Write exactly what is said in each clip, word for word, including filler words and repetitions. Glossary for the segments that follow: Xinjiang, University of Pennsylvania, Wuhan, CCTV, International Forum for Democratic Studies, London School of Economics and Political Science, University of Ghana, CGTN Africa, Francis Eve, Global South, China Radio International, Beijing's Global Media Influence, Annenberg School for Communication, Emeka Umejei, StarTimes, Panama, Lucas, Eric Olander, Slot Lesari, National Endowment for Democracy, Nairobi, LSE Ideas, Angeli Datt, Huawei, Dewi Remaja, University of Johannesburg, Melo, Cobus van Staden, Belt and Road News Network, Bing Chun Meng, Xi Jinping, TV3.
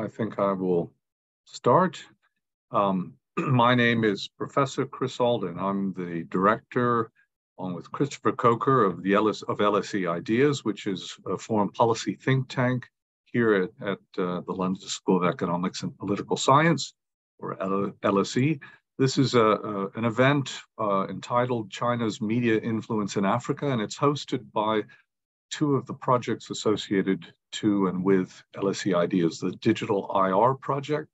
I think I will start. Um, my name is Professor Chris Alden. I'm the director, along with Christopher Coker, of the L S E, of L S E Ideas, which is a foreign policy think tank here at, at uh, the London School of Economics and Political Science, or L S E. This is a, a, an event uh, entitled China's Media Influence in Africa, and it's hosted by two of the projects associated to and with L S E Ideas, the Digital I R Project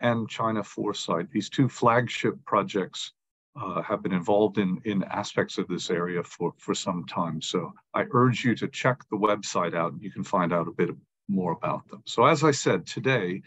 and China Foresight. These two flagship projects uh, have been involved in, in aspects of this area for, for some time. So I urge you to check the website out. You can find out a bit more about them. So as I said, today,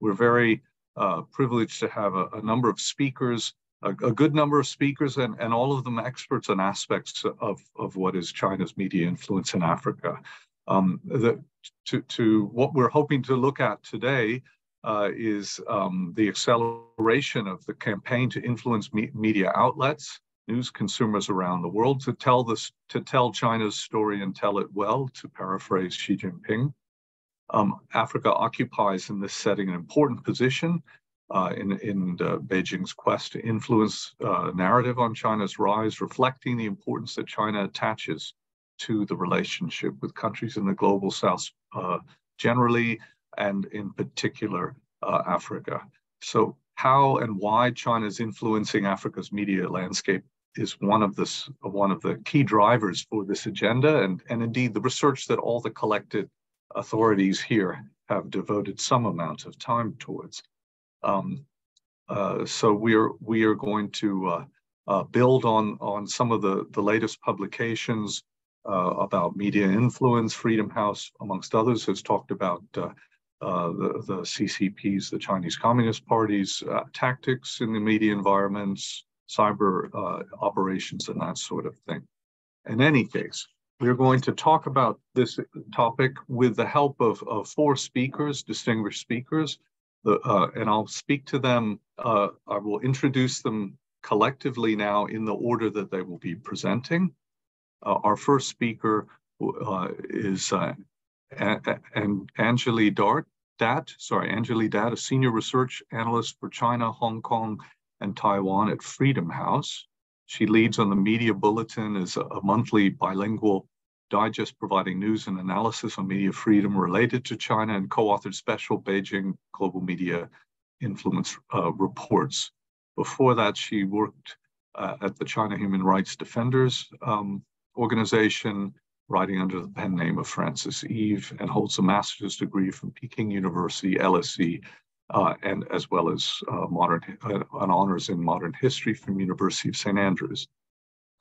we're very uh, privileged to have a, a number of speakers, a, a good number of speakers, and, and all of them experts on aspects of, of what is China's media influence in Africa. Um, the, to, to what we're hoping to look at today uh, is um, the acceleration of the campaign to influence me media outlets, news consumers around the world, to tell, this, to tell China's story and tell it well, to paraphrase Xi Jinping. Um, Africa occupies in this setting an important position uh, in, in uh, Beijing's quest to influence uh, narrative on China's rise, reflecting the importance that China attaches to the relationship with countries in the Global South uh, generally, and in particular, uh, Africa. So how and why China is influencing Africa's media landscape is one of, this, one of the key drivers for this agenda, and, and indeed the research that all the collected authorities here have devoted some amount of time towards. Um, uh, so we are, we are going to uh, uh, build on, on some of the, the latest publications uh, about media influence. Freedom House, amongst others, has talked about uh, uh, the, the C C P's, the Chinese Communist Party's uh, tactics in the media environments, cyber uh, operations, and that sort of thing. In any case, we're going to talk about this topic with the help of, of four speakers, distinguished speakers, the, uh, and I'll speak to them. Uh, I will introduce them collectively now in the order that they will be presenting. Uh, our first speaker uh, is uh, and Angeli Datt, sorry, Angeli Datt, a senior research analyst for China, Hong Kong, and Taiwan at Freedom House. She leads on the Media Bulletin as a monthly bilingual digest providing news and analysis on media freedom related to China, and co-authored special Beijing Global Media Influence uh, reports. Before that, she worked uh, at the China Human Rights Defenders um, organization, writing under the pen name of Francis Eve, and holds a master's degree from Peking University, L S E, Uh, and as well as uh, modern uh, an honors in modern history from University of Saint Andrews.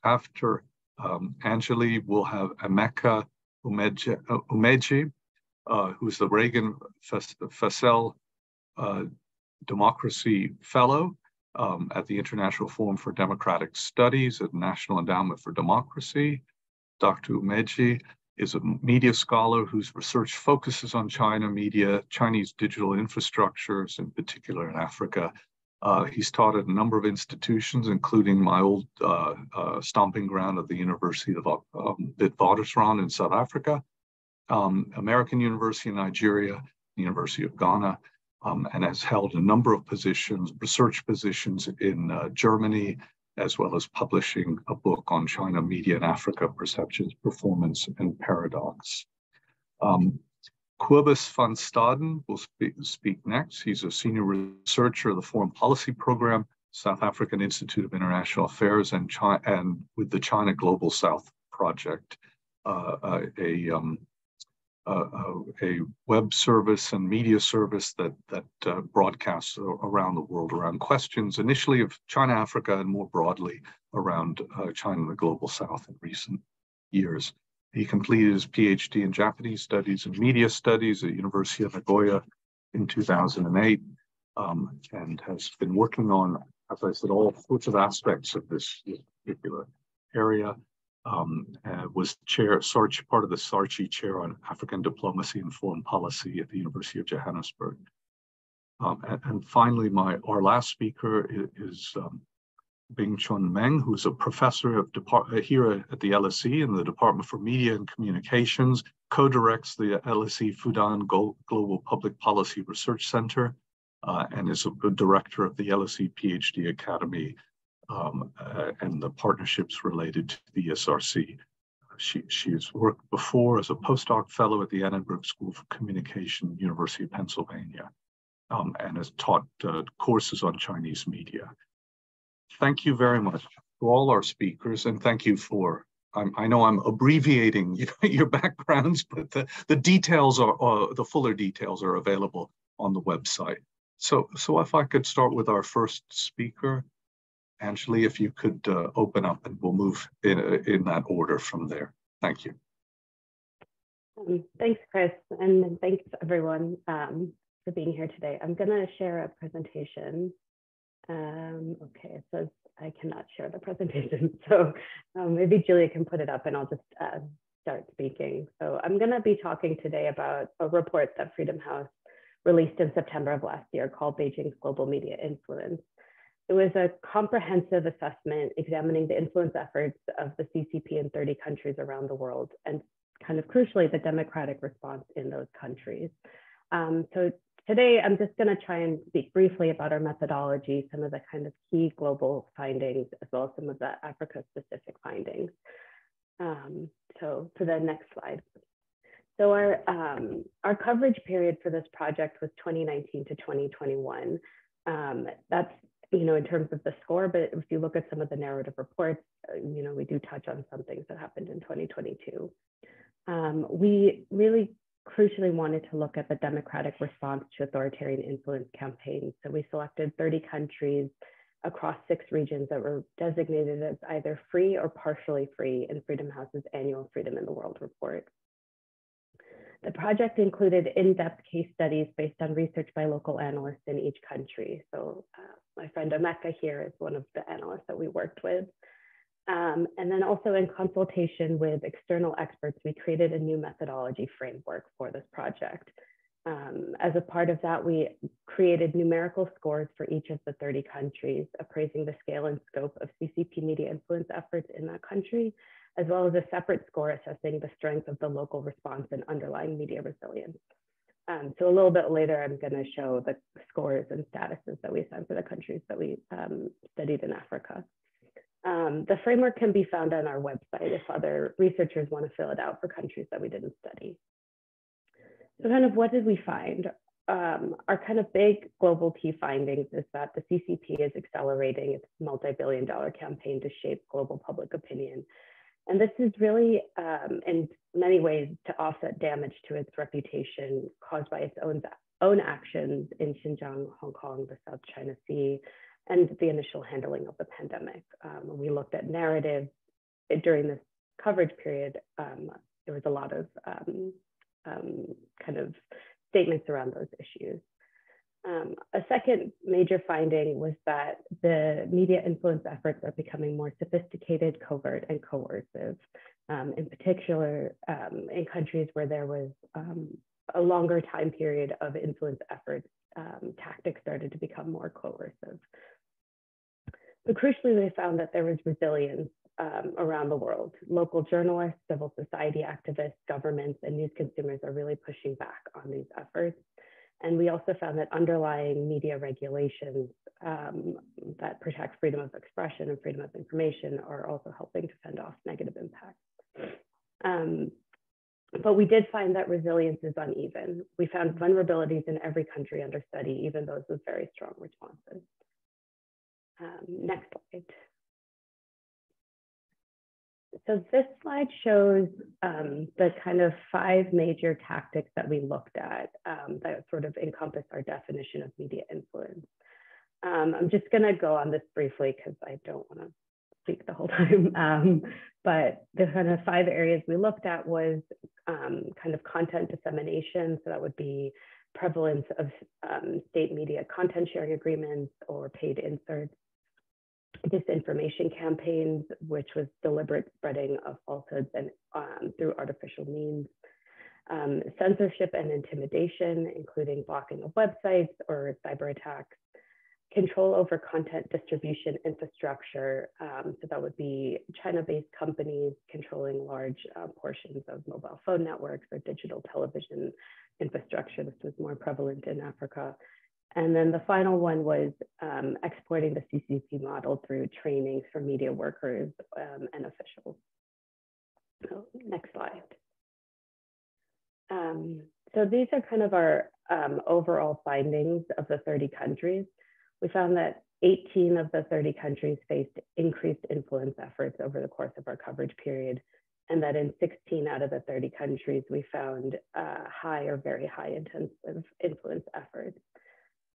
After um, Angeli, we'll have Emeka Umejei, uh, who's the Reagan Fasel uh, Democracy Fellow um, at the International Forum for Democratic Studies at National Endowment for Democracy. Doctor Umejei is a media scholar whose research focuses on China media, Chinese digital infrastructures, in particular in Africa. Uh, he's taught at a number of institutions, including my old uh, uh, stomping ground of the University of um, Witwatersrand in South Africa, um, American University in Nigeria, University of Ghana, um, and has held a number of positions, research positions in uh, Germany, as well as publishing a book on China, Media in Africa, Perceptions, Performance, and Paradox. Um, Cobus van Staden will spe speak next. He's a senior researcher of the Foreign Policy Program, South African Institute of International Affairs, and, China, and with the China Global South Project, uh, a, um, uh, a web service and media service that, that uh, broadcasts around the world around questions initially of China, Africa, and more broadly around uh, China and the Global South in recent years. He completed his PhD in Japanese Studies and Media Studies at University of Nagoya in two thousand eight, um, and has been working on, as I said, all sorts of aspects of this particular area. Um, uh, was chair, Sarchi, part of the Sarchi Chair on African Diplomacy and Foreign Policy at the University of Johannesburg. Um, and, and finally, my our last speaker is, is um, Bing Chun Meng, who's a professor of depart here at the L S E in the Department for Media and Communications, co-directs the L S E Fudan Global Public Policy Research Center uh, and is a director of the L S E PhD Academy um, uh, and the partnerships related to the E S R C. She, she has worked before as a postdoc fellow at the Annenberg School for Communication, University of Pennsylvania, um, and has taught uh, courses on Chinese media. Thank you very much to all our speakers, and thank you for, I'm, I know I'm abbreviating your backgrounds, but the, the details are, uh, the fuller details are available on the website. So, so if I could start with our first speaker, Angeli, if you could uh, open up and we'll move in, in that order from there. Thank you. Um, thanks, Chris, and thanks everyone um, for being here today. I'm gonna share a presentation. Um, okay, it says I cannot share the presentation, so um, maybe Julia can put it up and I'll just uh, start speaking. So I'm going to be talking today about a report that Freedom House released in September of last year called Beijing's Global Media Influence. It was a comprehensive assessment examining the influence efforts of the C C P in thirty countries around the world and, kind of crucially, the democratic response in those countries. Um, so today, I'm just going to try and speak briefly about our methodology, some of the kind of key global findings, as well as some of the Africa-specific findings. Um, so to the next slide. So our, um, our coverage period for this project was twenty nineteen to twenty twenty-one. Um, that's, you know, in terms of the score, but if you look at some of the narrative reports, you know, we do touch on some things that happened in twenty twenty-two. Um, we really crucially wanted to look at the democratic response to authoritarian influence campaigns. So we selected thirty countries across six regions that were designated as either free or partially free in Freedom House's annual Freedom in the World report. The project included in-depth case studies based on research by local analysts in each country. So uh, my friend Emeka here is one of the analysts that we worked with. Um, and then also in consultation with external experts, we created a new methodology framework for this project. Um, as a part of that, we created numerical scores for each of the thirty countries, appraising the scale and scope of C C P media influence efforts in that country, as well as a separate score assessing the strength of the local response and underlying media resilience. Um, so a little bit later, I'm going to show the scores and statuses that we assigned for the countries that we um, studied in Africa. Um, the framework can be found on our website if other researchers want to fill it out for countries that we didn't study. So kind of what did we find? Um, our kind of big global key findings is that the C C P is accelerating its multi-billion dollar campaign to shape global public opinion. And this is really, um, in many ways, to offset damage to its reputation caused by its own, own actions in Xinjiang, Hong Kong, the South China Sea, and the initial handling of the pandemic. Um, we looked at narrative during this coverage period. Um, there was a lot of um, um, kind of statements around those issues. Um, a second major finding was that the media influence efforts are becoming more sophisticated, covert, and coercive, um, in particular um, in countries where there was um, a longer time period of influence efforts. Um, tactics started to become more coercive. But crucially, they found that there was resilience um, around the world. Local journalists, civil society activists, governments, and news consumers are really pushing back on these efforts. And we also found that underlying media regulations um, that protect freedom of expression and freedom of information are also helping to fend off negative impacts. Um, But we did find that resilience is uneven. We found vulnerabilities in every country under study, even those with very strong responses. Um, next slide. So this slide shows um, the kind of five major tactics that we looked at um, that sort of encompass our definition of media influence. Um, I'm just going to go on this briefly because I don't want to speak the whole time. Um, but the kind of five areas we looked at was um, kind of content dissemination. So that would be prevalence of um, state media content sharing agreements or paid inserts, disinformation campaigns, which was deliberate spreading of falsehoods and um, through artificial means, um, censorship and intimidation, including blocking of websites or cyber attacks, control over content distribution infrastructure. Um, so that would be China-based companies controlling large uh, portions of mobile phone networks or digital television infrastructure. This was more prevalent in Africa. And then the final one was um, exporting the C C P model through trainings for media workers um, and officials. So next slide. Um, so these are kind of our um, overall findings of the thirty countries. We found that eighteen of the thirty countries faced increased influence efforts over the course of our coverage period, and that in sixteen out of the thirty countries, we found uh, high or very high intensive influence efforts.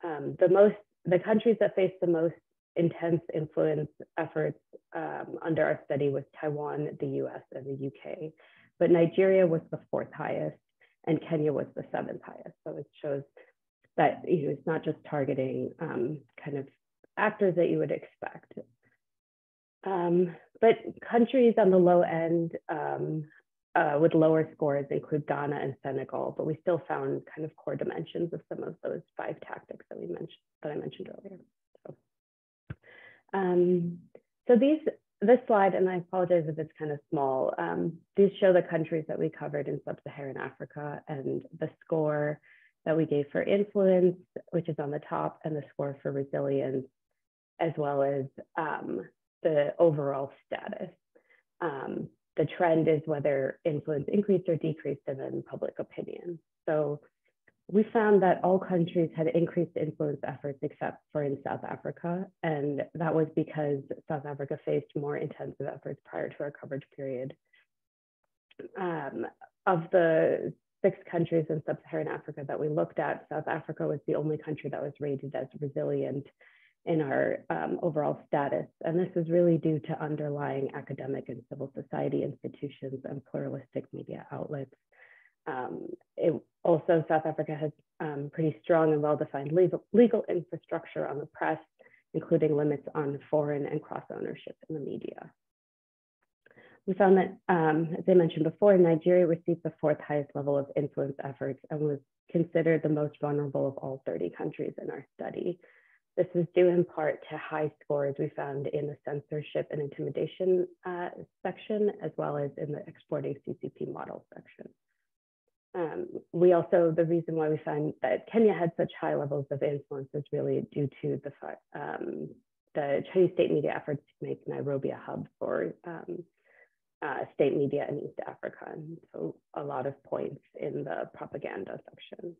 Um, the most, the countries that faced the most intense influence efforts um, under our study was Taiwan, the U S, and the U K. But Nigeria was the fourth highest, and Kenya was the seventh highest. So it shows that, you know, it's not just targeting um, kind of actors that you would expect. Um, but countries on the low end um, uh, with lower scores include Ghana and Senegal, but we still found kind of core dimensions of some of those five tactics that we mentioned, that I mentioned earlier. So, um, so these, this slide, and I apologize if it's kind of small, um, these show the countries that we covered in sub-Saharan Africa and the score that we gave for influence, which is on the top, and the score for resilience, as well as um, the overall status. Um, the trend is whether influence increased or decreased, and then public opinion. So we found that all countries had increased influence efforts except for in South Africa, and that was because South Africa faced more intensive efforts prior to our coverage period. Um, of the six countries in sub-Saharan Africa that we looked at, South Africa was the only country that was rated as resilient in our um, overall status. And this is really due to underlying academic and civil society institutions and pluralistic media outlets. Um, it, also, South Africa has um, pretty strong and well-defined legal, legal infrastructure on the press, including limits on foreign and cross-ownership in the media. We found that, um, as I mentioned before, Nigeria received the fourth highest level of influence efforts and was considered the most vulnerable of all thirty countries in our study. This was due in part to high scores we found in the censorship and intimidation uh, section, as well as in the exporting C C P model section. Um, we also, the reason why we found that Kenya had such high levels of influence is really due to the, um, the Chinese state media efforts to make Nairobi a hub for um, Uh, state media in East Africa, and so a lot of points in the propaganda section.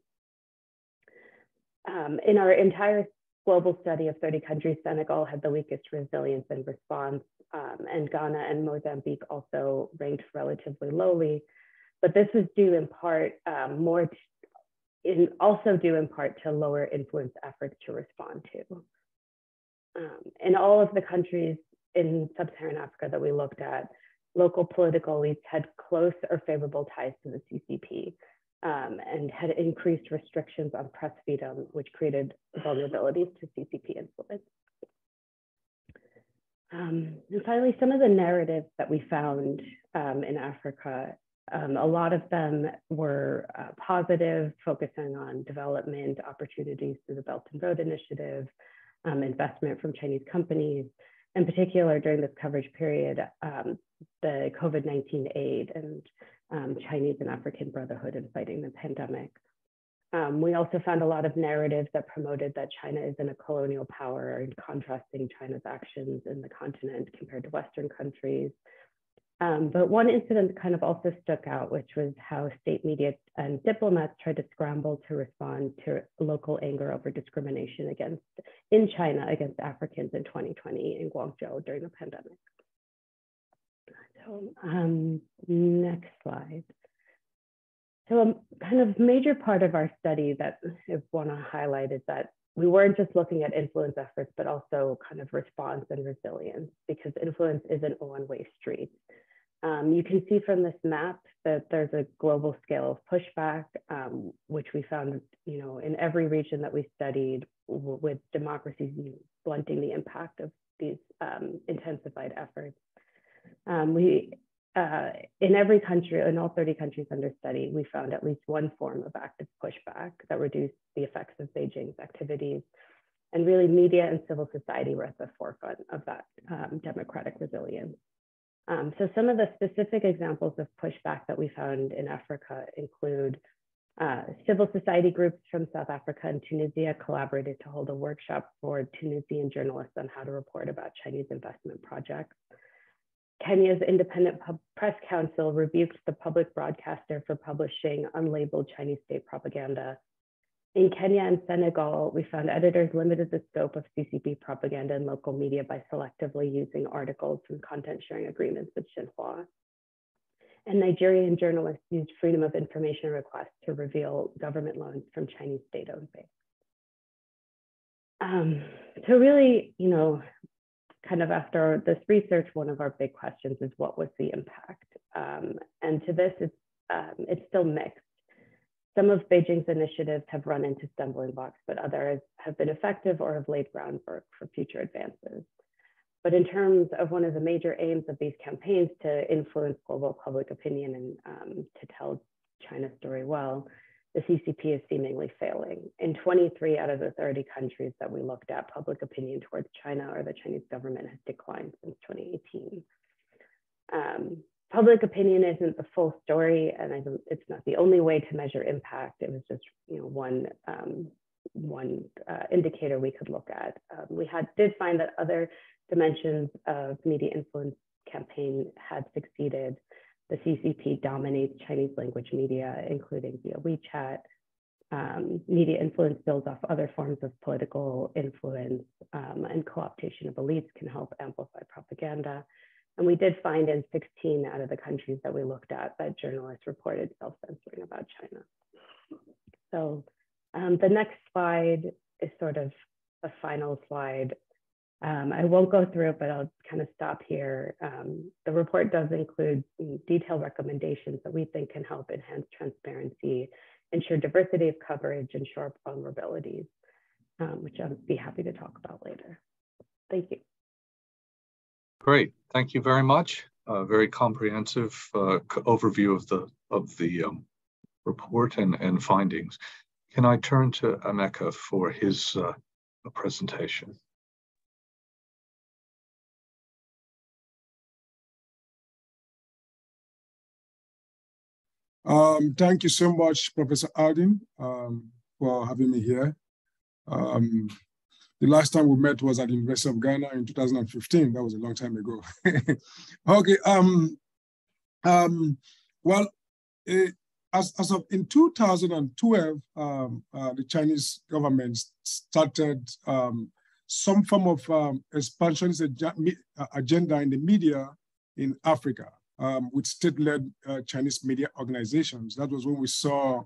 Um, in our entire global study of thirty countries, Senegal had the weakest resilience and response, um, and Ghana and Mozambique also ranked relatively lowly, but this was due in part um, more, to, in, also due in part to lower influence efforts to respond to. Um, in all of the countries in sub-Saharan Africa that we looked at, local political elites had close or favorable ties to the C C P um, and had increased restrictions on press freedom, which created vulnerabilities to C C P influence. Um, and finally, some of the narratives that we found um, in Africa, um, a lot of them were uh, positive, focusing on development opportunities through the Belt and Road Initiative, um, investment from Chinese companies. In particular, during this coverage period, um, the COVID nineteen aid and um, Chinese and African brotherhood in fighting the pandemic. Um, we also found a lot of narratives that promoted that China isn't a colonial power and contrasting China's actions in the continent compared to Western countries. Um, but one incident kind of also stuck out, which was how state media and diplomats tried to scramble to respond to local anger over discrimination against in China against Africans in twenty twenty in Guangzhou during the pandemic. So um, next slide. So um, kind of major part of our study that I want to highlight is that we weren't just looking at influence efforts, but also kind of response and resilience, because influence is an one-way street. Um, you can see from this map that there's a global scale of pushback, um, which we found, you know, in every region that we studied, with democracies blunting the impact of these um, intensified efforts. Um, we, uh, in every country, in all thirty countries under study, we found at least one form of active pushback that reduced the effects of Beijing's activities, and really media and civil society were at the forefront of that um, democratic resilience. Um, so some of the specific examples of pushback that we found in Africa include uh, civil society groups from South Africa and Tunisia collaborated to hold a workshop for Tunisian journalists on how to report about Chinese investment projects. Kenya's Independent Pub Press Council rebuked the public broadcaster for publishing unlabeled Chinese state propaganda. In Kenya and Senegal, we found editors limited the scope of C C P propaganda in local media by selectively using articles from content sharing agreements with Xinhua. And Nigerian journalists used freedom of information requests to reveal government loans from Chinese state-owned banks. Um, so really, you know, kind of after this research, one of our big questions is what was the impact? Um, and to this, it's, um, it's still mixed. Some of Beijing's initiatives have run into stumbling blocks, but others have been effective or have laid groundwork for future advances. But in terms of one of the major aims of these campaigns to influence global public opinion and um, to tell China's story well, the C C P is seemingly failing. In twenty-three out of the thirty countries that we looked at, public opinion towards China or the Chinese government has declined since twenty eighteen. Um, Public opinion isn't the full story, and I don't, it's not the only way to measure impact. It was just, you know, one um, one uh, indicator we could look at. Um, we had did find that other dimensions of media influence campaign had succeeded. The C C P dominates Chinese language media, including via WeChat. Um, media influence builds off other forms of political influence, um, and co-optation of elites can help amplify propaganda. And we did find in sixteen out of the countries that we looked at that journalists reported self-censoring about China. So um, the next slide is sort of the final slide. Um, I won't go through it, but I'll kind of stop here. Um, the report does include detailed recommendations that we think can help enhance transparency, ensure diversity of coverage, and shore up vulnerabilities, um, which I'll be happy to talk about later. Thank you. Great, thank you very much. Uh, very comprehensive uh, overview of the of the um, report and and findings. Can I turn to Emeka for his uh, presentation? Um, thank you so much, Professor Alden, um, for having me here. Um, The last time we met was at the University of Ghana in two thousand fifteen. That was a long time ago. Okay. Um, um, well, it, as, as of in two thousand twelve, um, uh, the Chinese government started um, some form of um, expansionist agenda in the media in Africa um, with state-led uh, Chinese media organizations. That was when we saw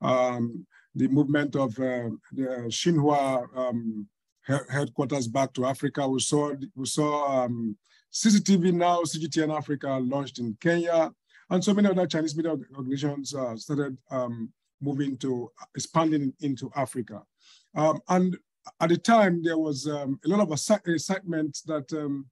um, the movement of uh, the Xinhua um, headquarters back to Africa. We saw, we saw um, C C T V now, C G T N Africa launched in Kenya, and so many other Chinese media organizations uh, started um, moving to, expanding into Africa. Um, and at the time, there was um, a lot of excitement that, um,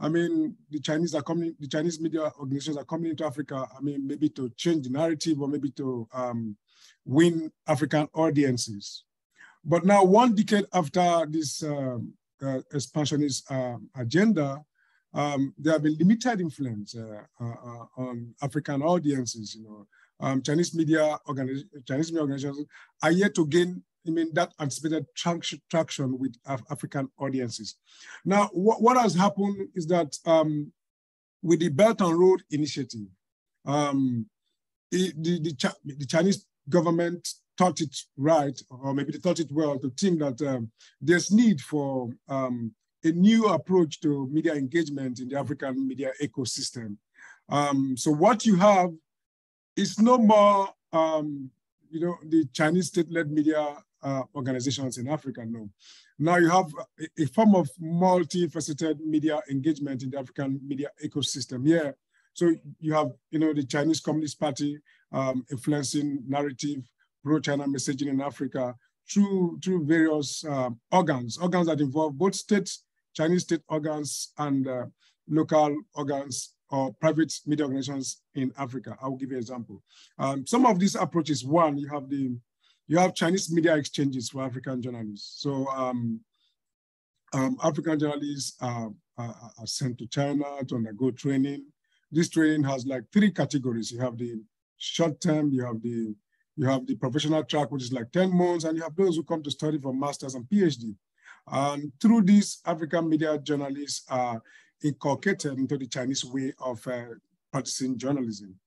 I mean, the Chinese are coming, the Chinese media organizations are coming into Africa, I mean, maybe to change the narrative or maybe to um, win African audiences. But now, one decade after this um, uh, expansionist uh, agenda, um, there have been limited influence uh, uh, on African audiences. You know, um, Chinese media organiz Chinese media organizations are yet to gain, I mean, that anticipated traction with Af African audiences. Now, wh what has happened is that um, with the Belt and Road Initiative, um, the, the, the, Ch the Chinese government thought it right, or maybe they thought it well, to think that um, there's need for um, a new approach to media engagement in the African media ecosystem. Um, so what you have is no more, um, you know, the Chinese state-led media uh, organizations in Africa, no. Now you have a, a form of multifaceted media engagement in the African media ecosystem here. Yeah. So you have, you know, the Chinese Communist Party um, influencing narrative, pro-China messaging in Africa through, through various um, organs, organs that involve both state, Chinese state organs and uh, local organs or private media organizations in Africa. I'll give you an example. Um, some of these approaches, one, you have the, you have Chinese media exchanges for African journalists. So um, Um, African journalists are, are, are sent to China to undergo training. This training has like three categories. You have the short term, you have the you have the professional track, which is like ten months, and you have those who come to study for masters and PhD. And through this, African media journalists are inculcated into the Chinese way of uh, practicing journalism.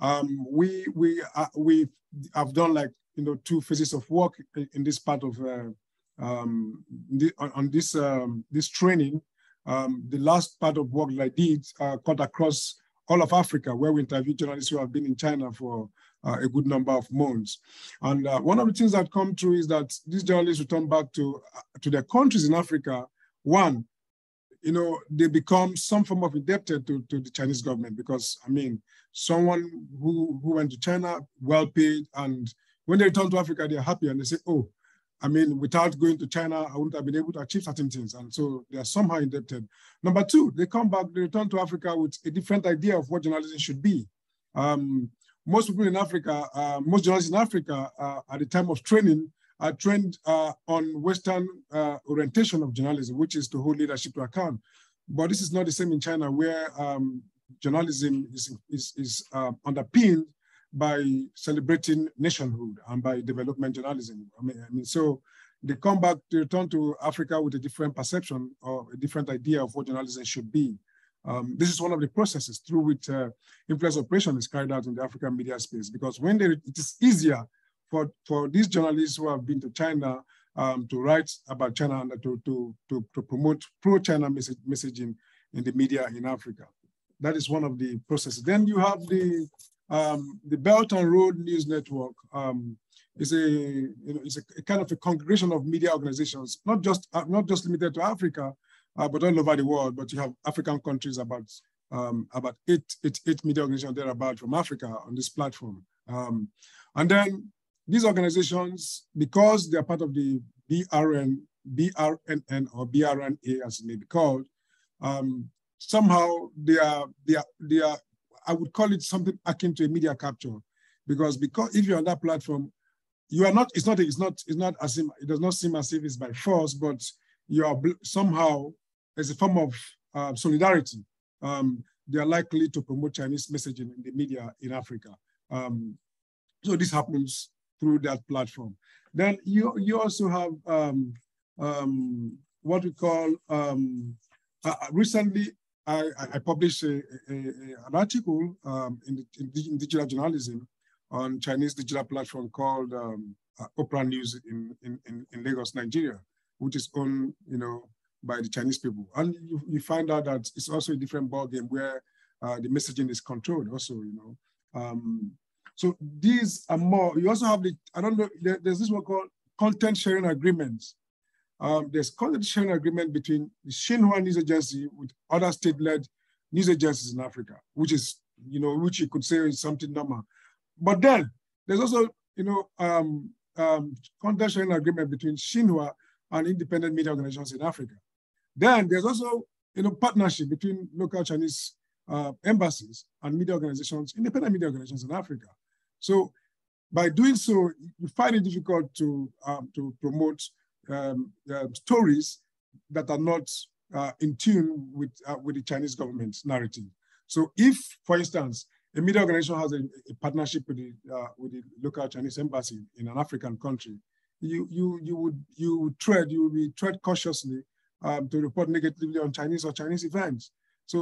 Um, we we uh, we have done like you know two phases of work in this part of uh, um, the, on, on this um, this training. Um, the last part of work that I did uh, cut across all of Africa, where we interviewed journalists who have been in China for uh, a good number of months. And uh, one of the things that come true is that these journalists return back to uh, to their countries in Africa. One, you know, they become some form of indebted to, to the Chinese government, because I mean, someone who, who went to China, well paid, and when they return to Africa, they're happy and they say, oh, I mean, without going to China, I wouldn't have been able to achieve certain things. And so they are somehow indebted. Number two, they come back, they return to Africa with a different idea of what journalism should be. Um, most people in Africa, uh, most journalists in Africa uh, at the time of training are trained uh, on Western uh, orientation of journalism, which is to hold leadership to account. But this is not the same in China, where um, journalism is, is, is uh, underpinned by celebrating nationhood and by development journalism. I mean, I mean, so they come back, they return to Africa with a different perception or a different idea of what journalism should be. Um, this is one of the processes through which uh, influence operation is carried out in the African media space, because when they, it is easier for, for these journalists who have been to China um, to write about China and to, to, to, to promote pro-China message, messaging in the media in Africa. That is one of the processes. Then you have the Um, the Belt and Road News Network um, is a you know is a, a kind of a congregation of media organizations, not just uh, not just limited to Africa, uh, but all over the world. But you have African countries, about um, about eight, eight, eight media organizations thereabout from Africa on this platform. Um, and then these organizations, because they are part of the B R N N or B R N A as it may be called, um, somehow they are they are they are. I would call it something akin to a media capture, because because if you're on that platform, you are not. It's not. It's not. It's not as if, it does not seem as if it's by force, but you are somehow as a form of uh, solidarity. Um, they are likely to promote Chinese messaging in the media in Africa. Um, so this happens through that platform. Then you you also have um, um, what we call um, uh, recently. I, I published a, a, a, an article um, in, the, in, the, in digital journalism on Chinese digital platform called um, uh, Oprah News in, in, in Lagos, Nigeria, which is owned, you know, by the Chinese people. And you, you find out that it's also a different ballgame where uh, the messaging is controlled also, you know. Um, so these are more, you also have the, I don't know, there, there's this one called content sharing agreements. Um, there's content sharing agreement between the Xinhua news agency with other state-led news agencies in Africa, which is, you know, which you could say is something normal. But then there's also, you know, um, um, content sharing agreement between Xinhua and independent media organizations in Africa. Then there's also, you know, partnership between local Chinese uh, embassies and media organizations, independent media organizations in Africa. So by doing so, you find it difficult to um, to promote Um, uh, stories that are not uh, in tune with uh, with the Chinese government's narrative. So, if, for instance, a media organization has a, a partnership with the uh, with the local Chinese embassy in an African country, you you you would you would tread you would be tread cautiously um, to report negatively on Chinese or Chinese events. So,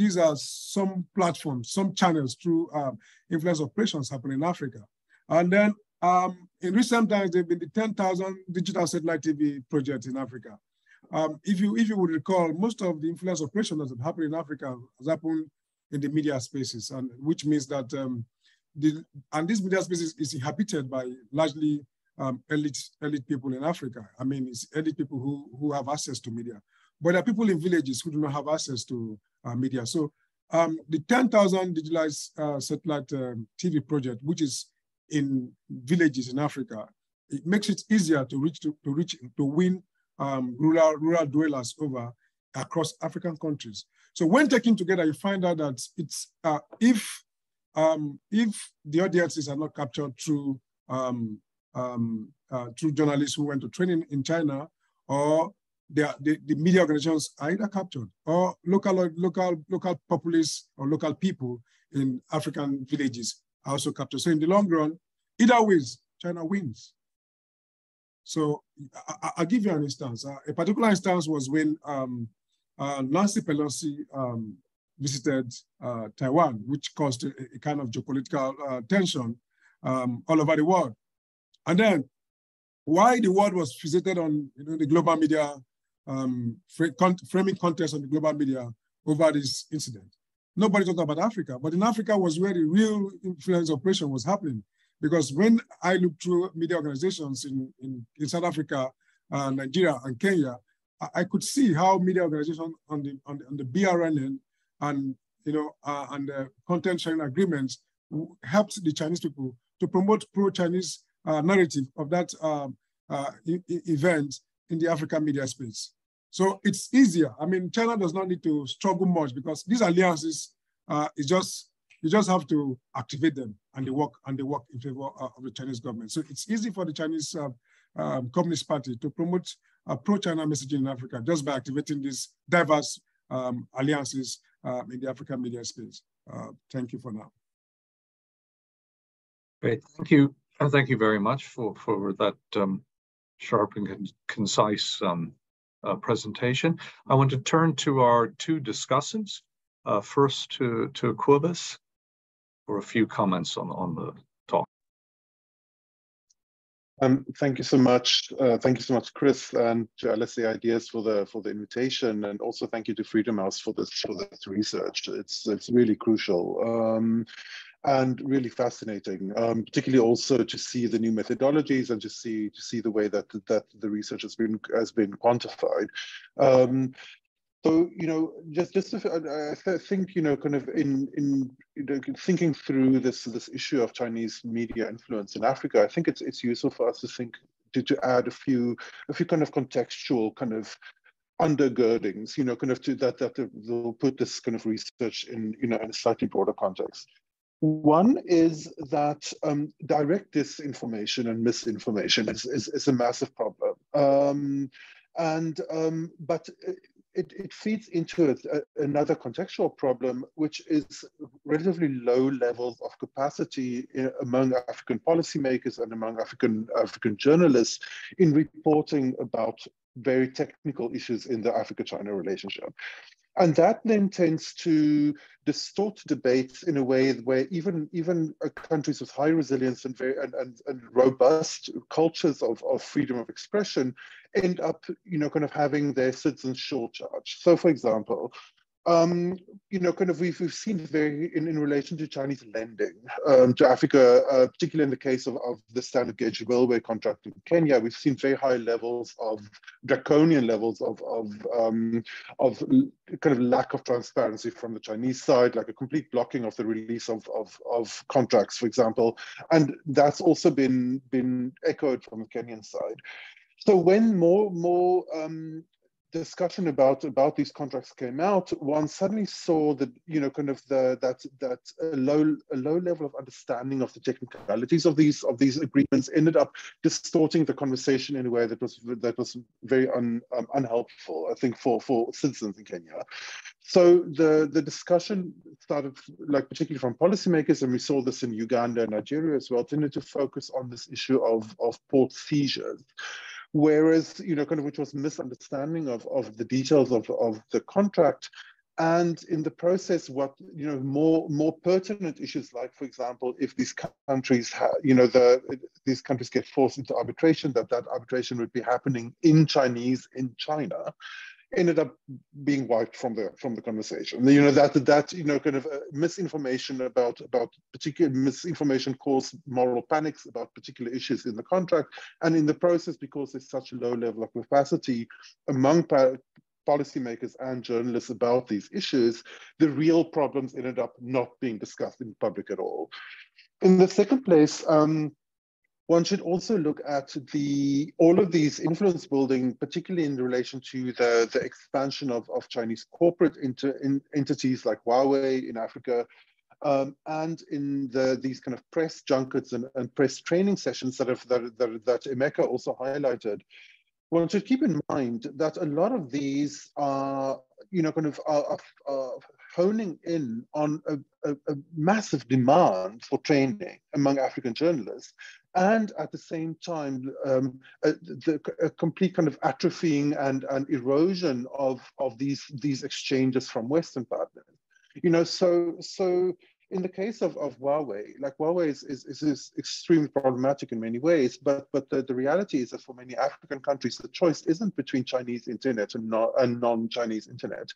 these are some platforms, some channels through um, influence operations happening in Africa, and then. Um, in recent times, there have been the ten thousand digital satellite T V projects in Africa. Um, if you if you would recall, most of the influence operations that have happened in Africa has happened in the media spaces, and which means that um, the and this media space is, is inhabited by largely um, elite elite people in Africa. I mean, it's elite people who who have access to media, but there are people in villages who do not have access to uh, media. So um, the ten thousand digitalized uh, satellite um, T V project, which is in villages in Africa, it makes it easier to reach to, to reach to win um, rural rural dwellers over across African countries. So when taken together, you find out that it's uh, if um, if the audiences are not captured through um, um, uh, through journalists who went to training in China, or the, the, the media organizations are either captured or local, local, local populace or local people in African villages are also captured. So in the long run, either ways, China wins. So I, I'll give you an instance. Uh, a particular instance was when um, uh, Nancy Pelosi um, visited uh, Taiwan, which caused a, a kind of geopolitical uh, tension um, all over the world. And then why the world was fixated on you know, the global media, um, framing contest on the global media over this incident. Nobody talked about Africa, but in Africa was where the real influence operation was happening. Because when I looked through media organizations in, in, in South Africa, uh, Nigeria, and Kenya, I, I could see how media organizations on the, on the, on the B R N N and you know uh, and the content sharing agreements helped the Chinese people to promote pro-Chinese uh, narrative of that um, uh, e event in the African media space. So it's easier. I mean, China does not need to struggle much because these alliances uh, is just. You just have to activate them, and they work and they work in favor uh, of the Chinese government. So it's easy for the Chinese uh, um, Communist Party to promote uh, pro-China messaging in Africa just by activating these diverse um, alliances uh, in the African media space. Uh, thank you for now. Great, thank you, and thank you very much for for that um, sharp and con concise um, uh, presentation. I want to turn to our two discussants. Uh, first to to Cobus. Or a few comments on, on the talk. Um, thank you so much. Uh, thank you so much, Chris, and to L S E Ideas for the for the invitation, and also thank you to Freedom House for this for this research. It's it's really crucial um, and really fascinating. Um, particularly also to see the new methodologies and to see to see the way that that the research has been has been quantified. Um, So, you know, just just to, I think, you know, kind of in in you know, thinking through this this issue of Chinese media influence in Africa, I think it's it's useful for us to think to, to add a few a few kind of contextual kind of undergirdings, you know, kind of to that that will put this kind of research in you know in a slightly broader context. One is that um, direct disinformation and misinformation is is, is a massive problem, um, and um, but. It, it feeds into it, uh, another contextual problem, which is relatively low levels of capacity in, among African policymakers and among African African journalists in reporting about very technical issues in the Africa-China relationship. And that then tends to distort debates in a way where even, even countries with high resilience and, very, and, and, and robust cultures of, of freedom of expression end up, you know, kind of having their citizens shortchanged. So for example, Um, you know, kind of we've, we've seen very in, in relation to Chinese lending um, to Africa, uh, particularly in the case of, of the standard gauge railway contract in Kenya, we've seen very high levels of draconian levels of of, um, of kind of lack of transparency from the Chinese side, like a complete blocking of the release of, of, of contracts, for example. And that's also been, been echoed from the Kenyan side. So when more, more, um, discussion about about these contracts came out, one suddenly saw that you know kind of the that that a low a low level of understanding of the technicalities of these of these agreements ended up distorting the conversation in a way that was that was very un, um, unhelpful, I think, for for citizens in Kenya. So the the discussion started, like particularly from policymakers, and we saw this in Uganda and Nigeria as well, tended to focus on this issue of of port seizures. Whereas, you know, kind of which was misunderstanding of, of the details of, of the contract. And in the process, what, you know, more more pertinent issues like, for example, if these countries, ha you know, the these countries get forced into arbitration, that that arbitration would be happening in Chinese in China, ended up being wiped from the from the conversation. You know that that you know kind of uh, misinformation about about particular misinformation caused moral panics about particular issues in the contract, and in the process, because there's such a low level of capacity among pa policymakers and journalists about these issues, the real problems ended up not being discussed in public at all. In the second place. Um, One should also look at the all of these influence building, particularly in relation to the, the expansion of, of Chinese corporate inter, in, entities like Huawei in Africa, um, and in the these kind of press junkets and, and press training sessions that have that that, that Emeka also highlighted. Well, just keep in mind that a lot of these are, you know, kind of are, are honing in on a, a, a massive demand for training among African journalists, and at the same time, um, a, the, a complete kind of atrophying and, and erosion of, of these, these exchanges from Western partners. You know, so, so in the case of, of Huawei, like Huawei is, is, is extremely problematic in many ways, but, but the, the reality is that for many African countries, the choice isn't between Chinese internet and, not, and non-Chinese internet.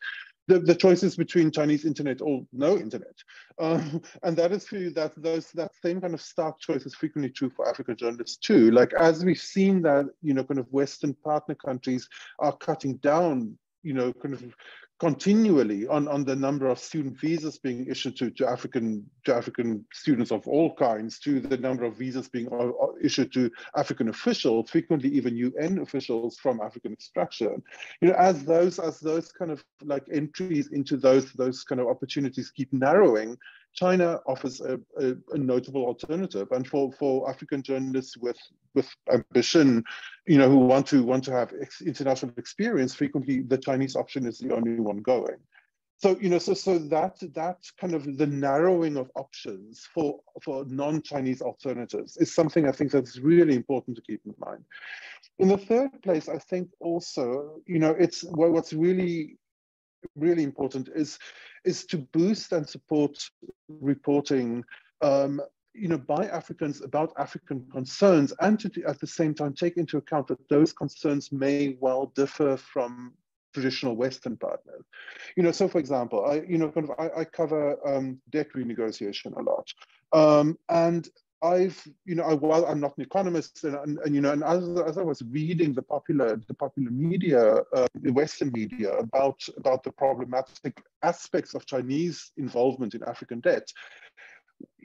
The, the choice is between Chinese internet or no internet. Um, and that is true, that those, that same kind of stark choice is frequently true for African journalists too. Like, as we've seen that, you know, kind of Western partner countries are cutting down, you know, kind of continually on, on the number of student visas being issued to, to African to African students of all kinds, to the number of visas being issued to African officials, frequently even U N officials from African extraction. You know, as those as those kind of like entries into those those kind of opportunities keep narrowing, China offers a, a, a notable alternative, and for, for African journalists with with ambition, you know, who want to want to have ex international experience, frequently the Chinese option is the only one going. So, you know, so so that that kind of the narrowing of options for for non-Chinese alternatives is something I think that's really important to keep in mind. In the third place, I think also, you know, it's well, what's really really important is is to boost and support reporting, um, you know, by Africans about African concerns, and to at the same time take into account that those concerns may well differ from traditional Western partners. You know, so for example, I you know kind of I, I cover um, debt renegotiation a lot, um, and I've, you know, I, while I'm not an economist, and, and, and you know, and as, as I was reading the popular, the popular media, uh, the Western media about about the problematic aspects of Chinese involvement in African debt,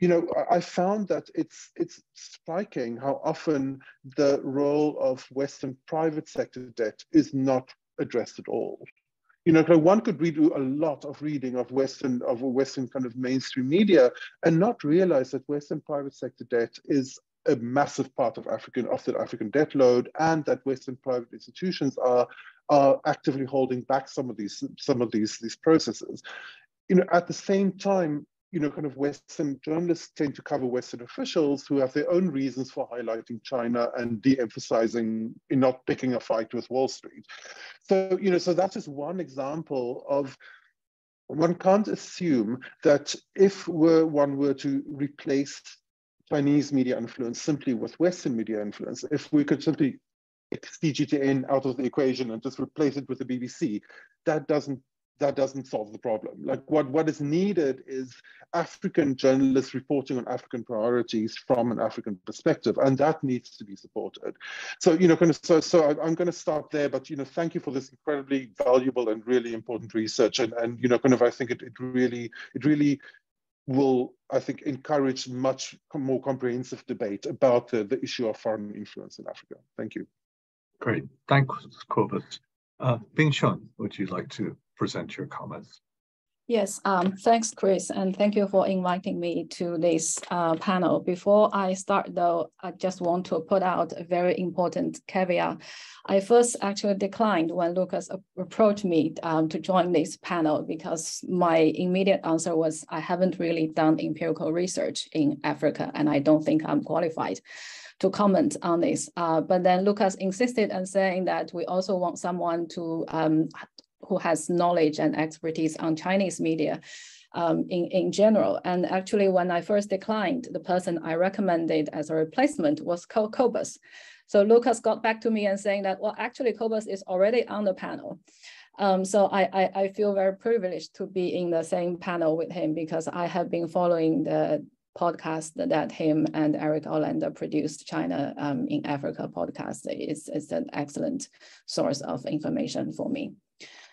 you know, I found that it's it's striking how often the role of Western private sector debt is not addressed at all. You know, one could read a lot of reading of Western, of Western kind of mainstream media, and not realize that Western private sector debt is a massive part of African, of the African debt load, and that Western private institutions are are actively holding back some of these some of these these processes. You know, at the same time, you know, kind of Western journalists tend to cover Western officials who have their own reasons for highlighting China and de-emphasizing, in not picking a fight with Wall Street. So, you know, so that is one example of, one can't assume that if we're, one were to replace Chinese media influence simply with Western media influence, if we could simply C G T N out of the equation and just replace it with the B B C, that doesn't That doesn't solve the problem. Like, what, what is needed is African journalists reporting on African priorities from an African perspective, and that needs to be supported. So, you know, kind of, so, so I'm going to stop there, but, you know, thank you for this incredibly valuable and really important research. And, and you know, kind of, I think it, it really, it really will, I think, encourage much more comprehensive debate about the, the issue of foreign influence in Africa. Thank you. Great. Thanks, Cobus. Uh, Bing Shun, would you like to present your comments? Yes, um, thanks, Chris, and thank you for inviting me to this uh, panel. Before I start, though, I just want to put out a very important caveat. I first actually declined when Lucas approached me um, to join this panel because my immediate answer was I haven't really done empirical research in Africa, and I don't think I'm qualified to comment on this. Uh, but then Lucas insisted on saying that we also want someone to um, who has knowledge and expertise on Chinese media um, in, in general. And actually, when I first declined, the person I recommended as a replacement was Cobus. So Lucas got back to me and saying that, well, actually, Cobus is already on the panel. Um, so I, I, I feel very privileged to be in the same panel with him, because I have been following the podcast that him and Eric Olander produced, China um, in Africa podcast. It's, it's an excellent source of information for me.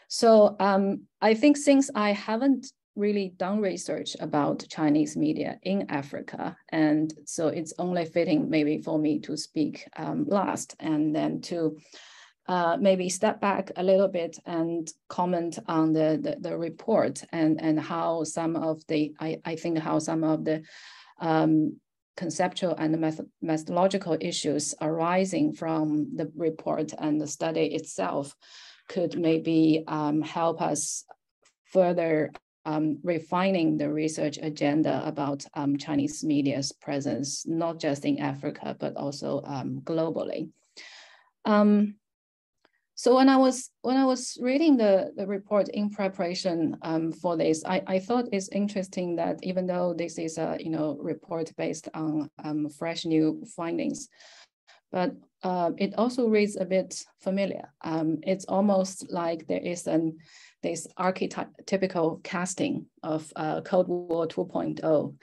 So um, I think since I haven't really done research about Chinese media in Africa, and so it's only fitting maybe for me to speak um, last, and then to uh, maybe step back a little bit and comment on the, the, the report and, and how some of the, I, I think how some of the um, conceptual and method methodological issues arising from the report and the study itself could maybe um, help us further um, refining the research agenda about um, Chinese media's presence, not just in Africa, but also um, globally. Um, So when I was when I was reading the, the report in preparation um, for this, I, I thought it's interesting that even though this is a you know report based on um, fresh new findings, but uh, it also reads a bit familiar. Um, it's almost like there is an this archetypical casting of uh, Cold War two point oh,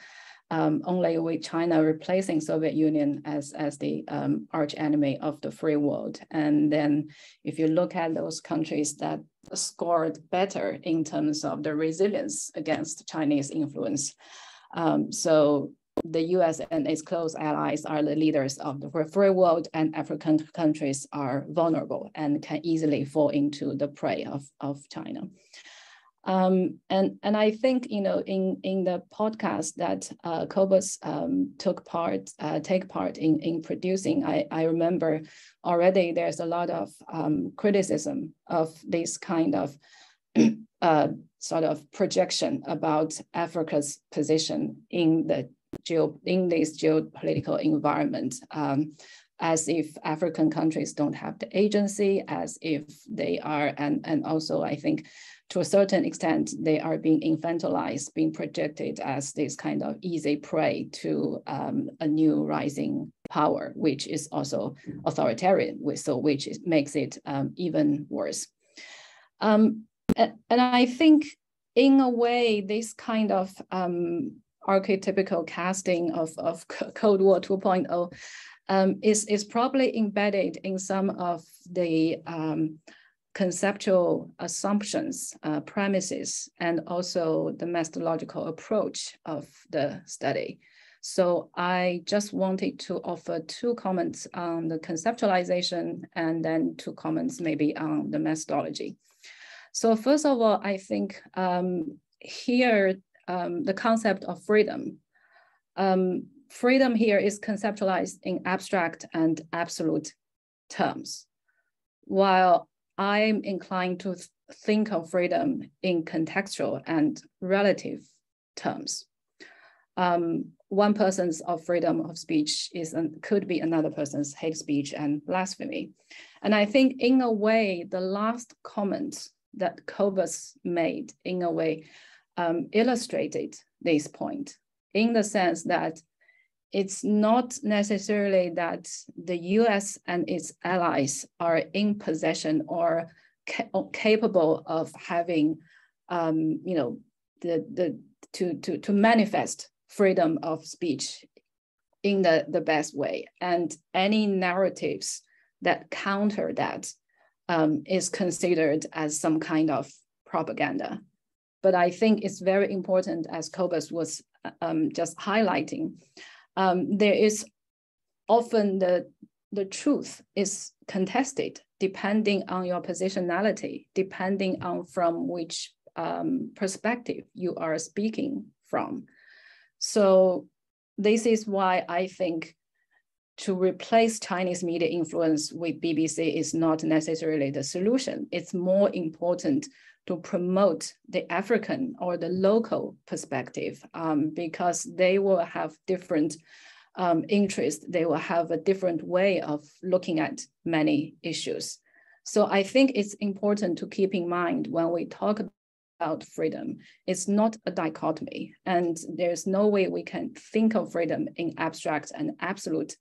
um, only with China replacing Soviet Union as, as the um, arch enemy of the free world. And then if you look at those countries that scored better in terms of the resilience against Chinese influence. Um, so the U S and its close allies are the leaders of the free world, and African countries are vulnerable and can easily fall into the prey of, of China. Um, and, and I think, you know, in, in the podcast that uh, Cobus um, took part, uh, take part in, in producing, I, I remember already there's a lot of um, criticism of this kind of uh, sort of projection about Africa's position in, the geo, in this geopolitical environment, um, as if African countries don't have the agency, as if they are, and, and also I think, to a certain extent, they are being infantilized, being projected as this kind of easy prey to um, a new rising power, which is also authoritarian, so which is, makes it um, even worse. Um, and, and I think, in a way, this kind of um, archetypical casting of, of Cold War two point oh um, is, is probably embedded in some of the um, conceptual assumptions, uh, premises, and also the methodological approach of the study. So I just wanted to offer two comments on the conceptualization and then two comments maybe on the methodology. So first of all, I think um, here, um, the concept of freedom. Um, freedom here is conceptualized in abstract and absolute terms, while I'm inclined to think of freedom in contextual and relative terms. Um, one person's of freedom of speech is an, could be another person's hate speech and blasphemy. And I think in a way, the last comment that Cobus made in a way um, illustrated this point, in the sense that it's not necessarily that the U S and its allies are in possession or ca capable of having, um, you know, the, the, to, to, to manifest freedom of speech in the, the best way. And any narratives that counter that um, is considered as some kind of propaganda. But I think it's very important, as Cobus was um, just highlighting, Um, there is often the, the truth is contested depending on your positionality, depending on from which um, perspective you are speaking from. So this is why I think to replace Chinese media influence with B B C is not necessarily the solution. It's more important to promote the African or the local perspective, um, because they will have different um, interests. They will have a different way of looking at many issues. So I think it's important to keep in mind when we talk about freedom, it's not a dichotomy, and there's no way we can think of freedom in abstract and absolute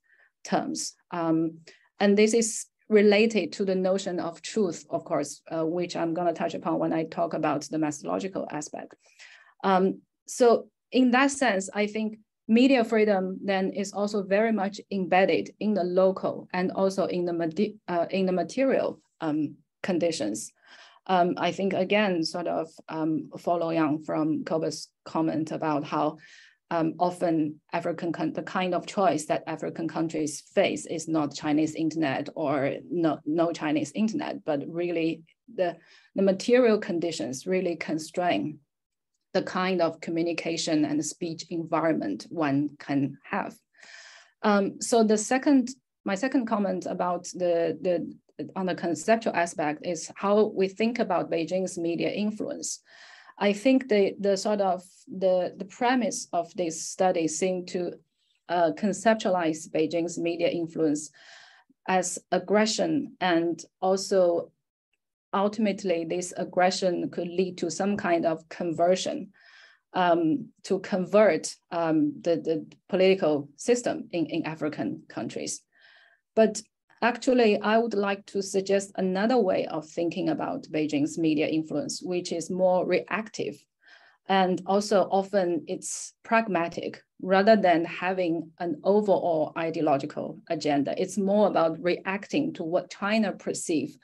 terms. Um, and this is related to the notion of truth, of course, uh, which I'm going to touch upon when I talk about the methodological aspect. Um, so in that sense, I think media freedom then is also very much embedded in the local and also in the, uh, in the material um, conditions. Um, I think, again, sort of um, following on from Cobus' comment about how Um, often African the kind of choice that African countries face is not Chinese internet or no, no Chinese internet, but really the, the material conditions really constrain the kind of communication and speech environment one can have. Um, so the second, my second comment about the, the on the conceptual aspect is how we think about Beijing's media influence. I think the, the sort of the, the premise of this study seemed to uh, conceptualize Beijing's media influence as aggression, and also ultimately this aggression could lead to some kind of conversion, um, to convert um, the, the political system in, in African countries. But actually, I would like to suggest another way of thinking about Beijing's media influence, which is more reactive. And also often it's pragmatic rather than having an overall ideological agenda. It's more about reacting to what China perceives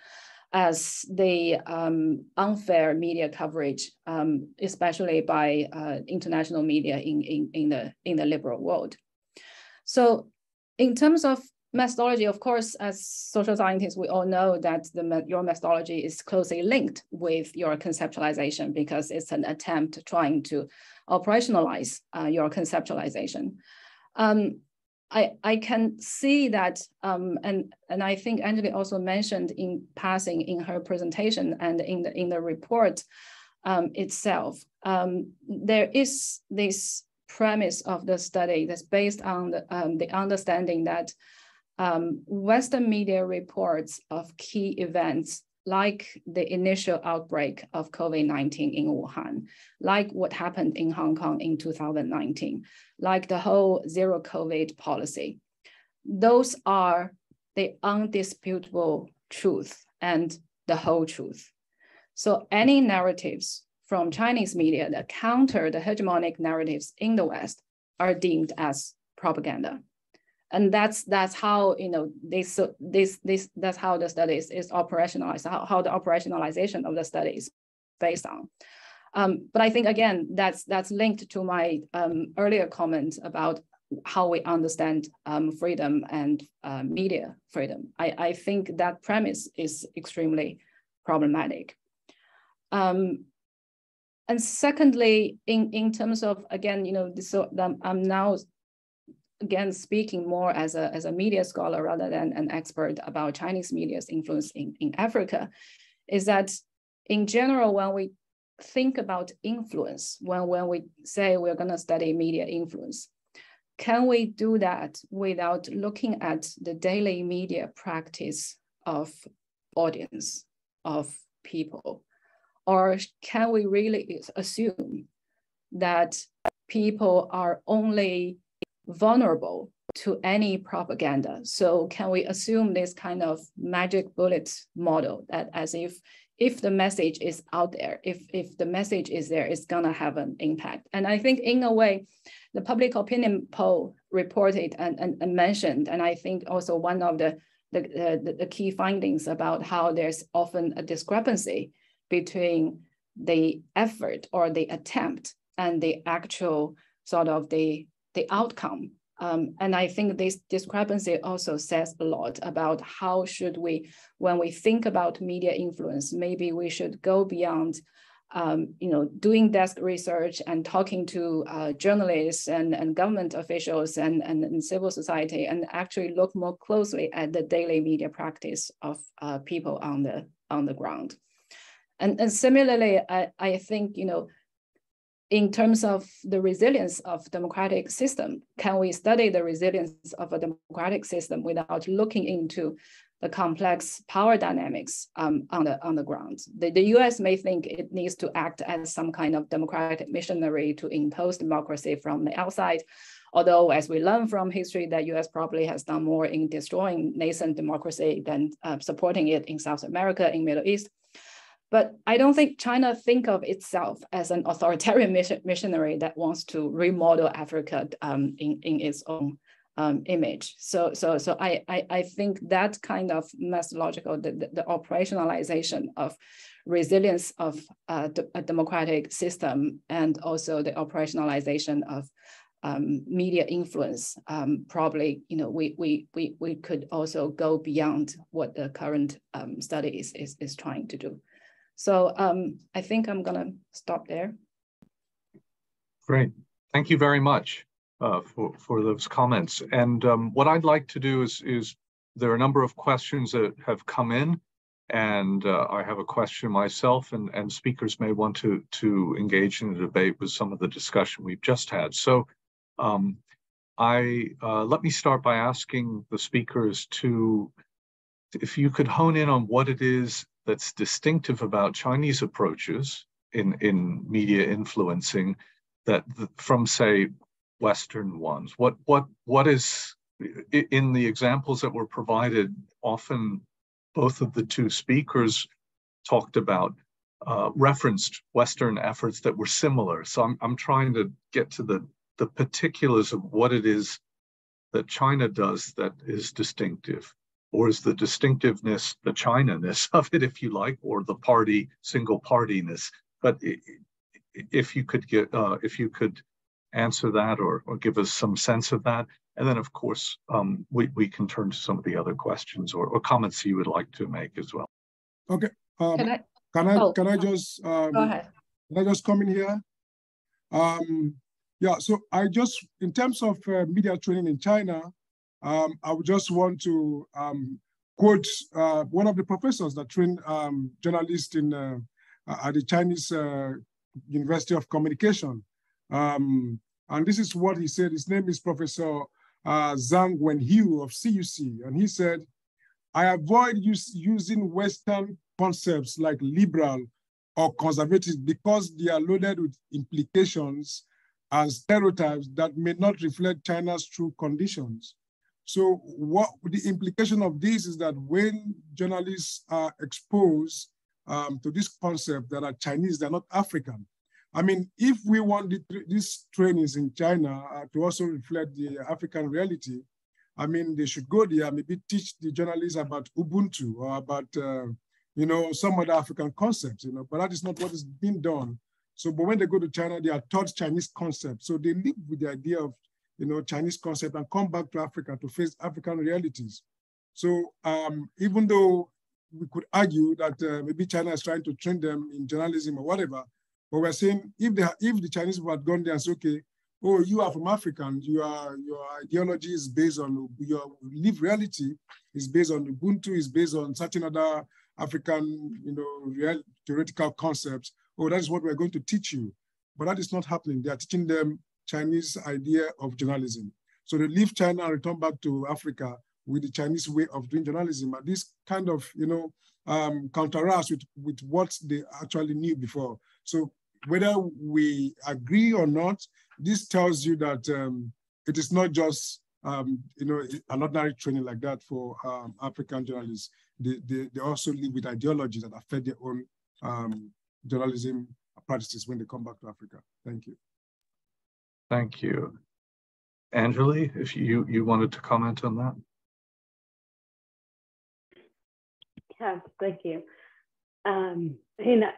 as the um, unfair media coverage, um, especially by uh, international media in, in, in, the, in the liberal world. So in terms of methodology, of course, as social scientists, we all know that the, your methodology is closely linked with your conceptualization because it's an attempt trying to operationalize uh, your conceptualization. Um, I, I can see that, um, and, and I think Angeli also mentioned in passing in her presentation and in the, in the report um, itself, um, there is this premise of the study that's based on the, um, the understanding that Um, Western media reports of key events like the initial outbreak of COVID nineteen in Wuhan, like what happened in Hong Kong in two thousand nineteen, like the whole zero COVID policy. Those are the undisputable truth and the whole truth. So any narratives from Chinese media that counter the hegemonic narratives in the West are deemed as propaganda. And that's that's how you know this this this that's how the studies is operationalized, how, how the operationalization of the studies based on. Um, but I think again that's that's linked to my um, earlier comment about how we understand um, freedom and uh, media freedom. I, I think that premise is extremely problematic. Um, and secondly, in in terms of again you know so um, I'm now. Again, speaking more as a, as a media scholar rather than an expert about Chinese media's influence in, in Africa, is that in general, when we think about influence, when, when we say we're going to study media influence, can we do that without looking at the daily media practice of audience, of people? Or can we really assume that people are only vulnerable to any propaganda? So can we assume this kind of magic bullet model that as if if the message is out there, if, if the message is there, it's gonna have an impact? And I think in a way, the public opinion poll reported and, and, and mentioned, and I think also one of the, the, the, the key findings about how there's often a discrepancy between the effort or the attempt and the actual sort of the the outcome. Um, and I think this discrepancy also says a lot about how should we, when we think about media influence, maybe we should go beyond, um, you know, doing desk research and talking to uh, journalists and, and government officials and, and, and civil society, and actually look more closely at the daily media practice of uh, people on the, on the ground. And, and similarly, I, I think, you know, in terms of the resilience of democratic system, can we study the resilience of a democratic system without looking into the complex power dynamics um, on, the, on the ground? The, the U S may think it needs to act as some kind of democratic missionary to impose democracy from the outside, although as we learn from history, the U S probably has done more in destroying nascent democracy than uh, supporting it in South America, in Middle East. But I don't think China think of itself as an authoritarian mission, missionary that wants to remodel Africa um, in, in its own um, image. So, so, so I, I, I think that kind of methodological, the, the, the operationalization of resilience of uh, a democratic system, and also the operationalization of um, media influence, um, probably, you know, we, we, we, we could also go beyond what the current um, study is, is, is trying to do. So um, I think I'm gonna stop there. Great, thank you very much. uh, for, for those comments. And um, what I'd like to do is, is there are a number of questions that have come in, and uh, I have a question myself, and, and speakers may want to, to engage in a debate with some of the discussion we've just had. So um, I uh, let me start by asking the speakers to, if you could hone in on what it is that's distinctive about Chinese approaches in, in media influencing that from, say, Western ones. What, what, what is, in the examples that were provided, often both of the two speakers talked about, uh, referenced Western efforts that were similar. So I'm, I'm trying to get to the, the particulars of what it is that China does that is distinctive, or is the distinctiveness, the China-ness of it, if you like, or the party, single party-ness. But if you could get, uh, if you could answer that, or, or give us some sense of that. And then, of course, um, we, we can turn to some of the other questions or, or comments you would like to make as well. Okay. Um, can I, can I, oh, can I just, um, go ahead. Can I just come in here? Um, yeah, so I just, in terms of uh, media training in China, um, I would just want to um, quote uh, one of the professors that trained um, journalists in, uh, at the Chinese uh, University of Communication. Um, and this is what he said. His name is Professor Uh, Zhang Wenhu of C U C, and he said, I avoid use, using Western concepts like liberal or conservative because they are loaded with implications and stereotypes that may not reflect China's true conditions. So what the implication of this is that when journalists are exposed um, to this concept that are Chinese, they're not African. I mean, if we want the, these trainings in China uh, to also reflect the African reality, I mean, they should go there, maybe teach the journalists about Ubuntu or about, uh, you know, some other African concepts, you know, but that is not what is being done. So, but when they go to China, they are taught Chinese concepts. So they live with the idea of, you know, Chinese concept and come back to Africa to face African realities. So um, even though we could argue that uh, maybe China is trying to train them in journalism or whatever, but we're saying if they if the Chinese people had gone there and said, okay, oh, you are from Africa, and your your ideology is based on your live reality, is based on Ubuntu, is based on certain other African, you know, real, theoretical concepts. Oh, that is what we're going to teach you. But that is not happening. They are teaching them Chinese idea of journalism. So they leave China and return back to Africa with the Chinese way of doing journalism. And this kind of, you know, um, counteracts with, with what they actually knew before. So whether we agree or not, this tells you that um, it is not just um, you know, an ordinary training like that for um, African journalists. They, they, they also live with ideologies that affect their own um, journalism practices when they come back to Africa. Thank you. Thank you. Angeli, if you, you wanted to comment on that? Yeah, thank you. Um, you know,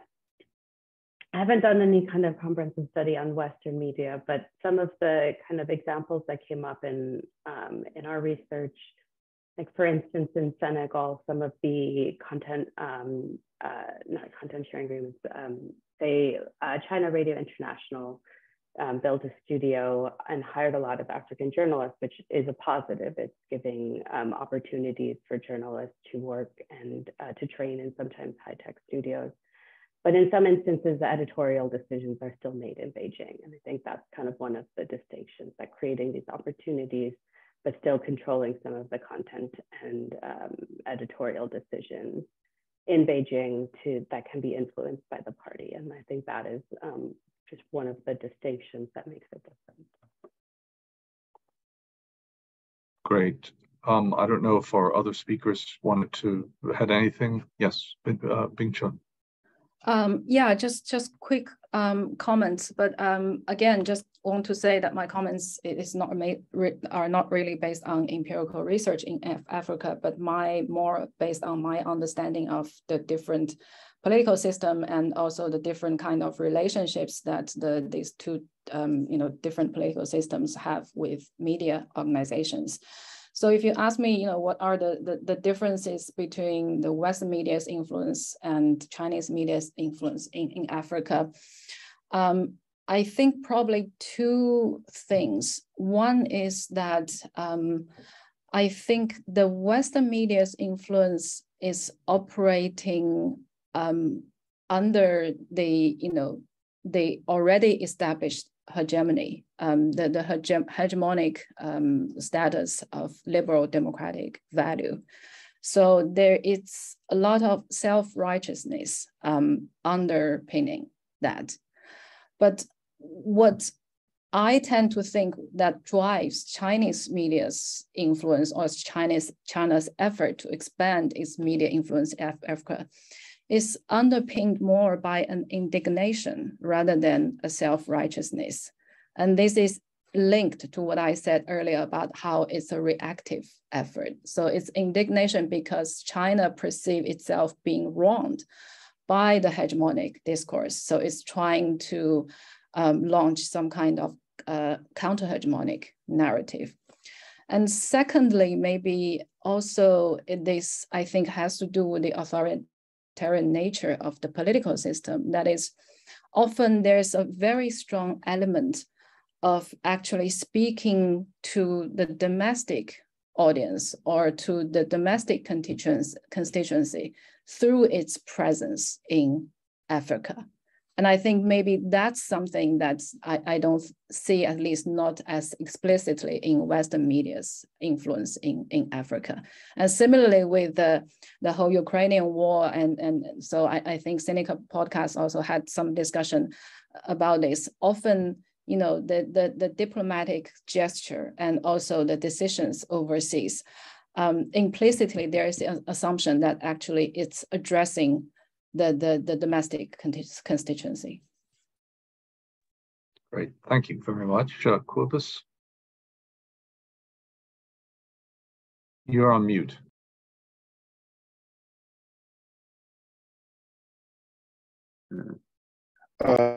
I haven't done any kind of comprehensive study on Western media, but some of the kind of examples that came up in, um, in our research, like for instance, in Senegal, some of the content, um, uh, not content sharing agreements, um, they, uh, China Radio International um, built a studio and hired a lot of African journalists, which is a positive. It's giving um, opportunities for journalists to work and uh, to train in sometimes high-tech studios. But in some instances, the editorial decisions are still made in Beijing. And I think that's kind of one of the distinctions, that creating these opportunities, but still controlling some of the content and um, editorial decisions in Beijing to, that can be influenced by the party. And I think that is um, just one of the distinctions that makes it different. Great. Um, I don't know if our other speakers wanted to add anything. Yes, uh, Bing Chun. Um, yeah, just just quick um, comments, but um, again, just want to say that my comments is not made, are not really based on empirical research in Af Africa, but my more based on my understanding of the different political system and also the different kind of relationships that the these two um, you know different political systems have with media organizations. So if you ask me, you know, what are the, the, the differences between the Western media's influence and Chinese media's influence in, in Africa, um, I think probably two things. One is that um, I think the Western media's influence is operating um, under the, you know, the already established hegemony, um, the, the hege hegemonic um, status of liberal democratic value. So there is a lot of self-righteousness um, underpinning that. But what I tend to think that drives Chinese media's influence or Chinese, China's effort to expand its media influence in Africa is underpinned more by an indignation rather than a self-righteousness. And this is linked to what I said earlier about how it's a reactive effort. So it's indignation because China perceives itself being wronged by the hegemonic discourse. So it's trying to um, launch some kind of uh, counter-hegemonic narrative. And secondly, maybe also this, I think, has to do with the authoritarian nature of the political system. That is, often there's a very strong element of actually speaking to the domestic audience or to the domestic constituency through its presence in Africa. And I think maybe that's something that I, I don't see, at least not as explicitly in Western media's influence in, in Africa. And similarly with the, the whole Ukrainian war, and, and so I, I think Seneca podcast also had some discussion about this. Often, you know, the, the, the diplomatic gesture and also the decisions overseas, um, implicitly there is the assumption that actually it's addressing the, the, the domestic constituency. Great, thank you very much. Uh, Cobus, you're on mute. Uh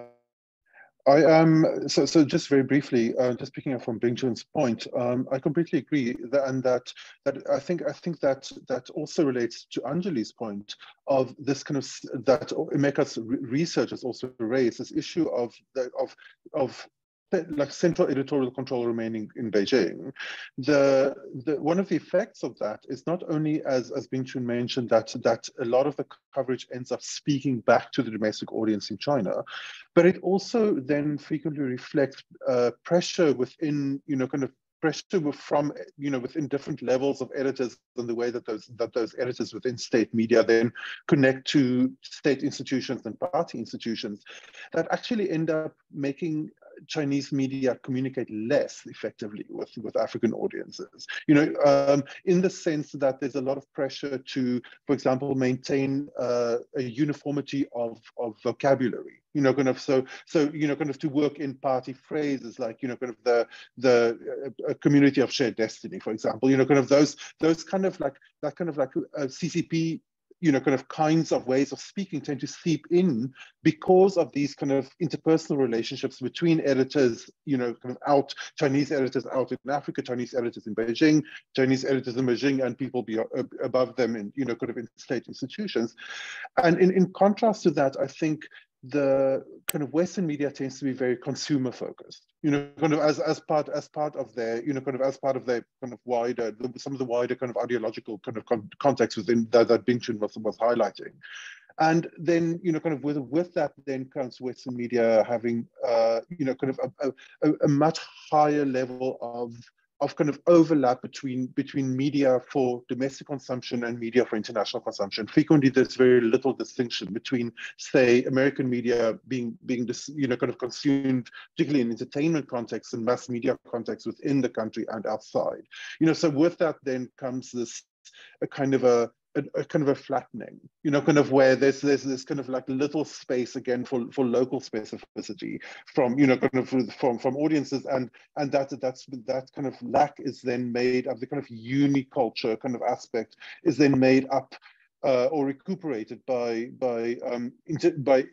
I am, so, so just very briefly, uh, just picking up from Bing-Jun's point, um, I completely agree that, and that, that I think, I think that, that also relates to Angeli's point of this kind of, that Emeka's research has also raised this issue of, of, of like central editorial control remaining in Beijing. The, the one of the effects of that is not only, as as Bing-Chun mentioned, that that a lot of the coverage ends up speaking back to the domestic audience in China, but it also then frequently reflects uh, pressure within, you know, kind of pressure from, you know, within different levels of editors, and the way that those that those editors within state media then connect to state institutions and party institutions, that actually end up making Chinese media communicate less effectively with, with African audiences, you know, um, in the sense that there's a lot of pressure to, for example, maintain uh, a uniformity of, of vocabulary, you know, kind of, so, so, you know, kind of to work in party phrases like, you know, kind of the, the uh, community of shared destiny, for example, you know, kind of those, those kind of like, that kind of like uh, C C P, you know, kind of kinds of ways of speaking tend to seep in because of these kind of interpersonal relationships between editors, you know, kind of out, Chinese editors out in Africa, Chinese editors in Beijing, Chinese editors in Beijing, and people be above them in, you know, kind of in state institutions. And in, in contrast to that, I think the kind of Western media tends to be very consumer focused, you know, kind of as, as part as part of their, you know, kind of as part of their kind of wider, some of the wider kind of ideological kind of con context within that, that Bing-Chun was, was highlighting. And then, you know, kind of with, with that then comes Western media having, uh, you know, kind of a, a, a much higher level of of kind of overlap between between media for domestic consumption and media for international consumption. Frequently, there's very little distinction between, say, American media being being you know kind of consumed, particularly in entertainment contexts and mass media contexts within the country and outside. You know, so with that then comes this a kind of a A, a kind of a flattening, you know, kind of where there's there's this kind of like little space again for for local specificity from, you know, kind of from from audiences, and and that that's that kind of lack is then made up, the kind of uniculture kind of aspect is then made up uh, or recuperated by by um by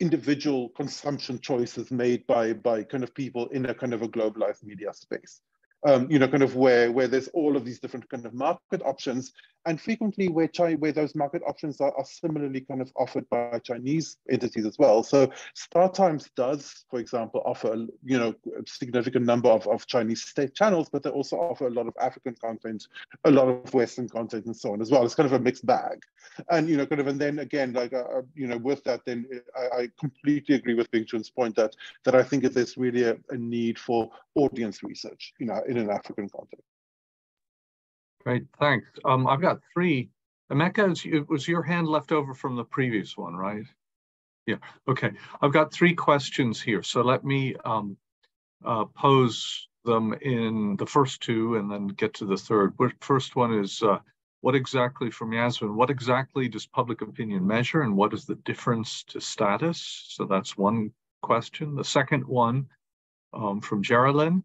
individual consumption choices made by by kind of people in a kind of a globalized media space. Um, you know, kind of where where there's all of these different kind of market options, and frequently where, China, where those market options are, are similarly kind of offered by Chinese entities as well. So StarTimes does, for example, offer, you know, a significant number of, of Chinese state channels, but they also offer a lot of African content, a lot of Western content and so on as well. It's kind of a mixed bag. And, you know, kind of, and then again, like, uh, you know, with that, then I, I completely agree with Bing Chun's point that, that I think that there's really a, a need for audience research, you know, in an African context. Great, thanks. Um, I've got three. Emeka, it was your hand left over from the previous one, right? Yeah, okay. I've got three questions here. So let me um, uh, pose them in the first two and then get to the third. First one is, uh, what exactly, from Yasmin, what exactly does public opinion measure and what is the difference to status? So that's one question. The second one um, from Geraldine.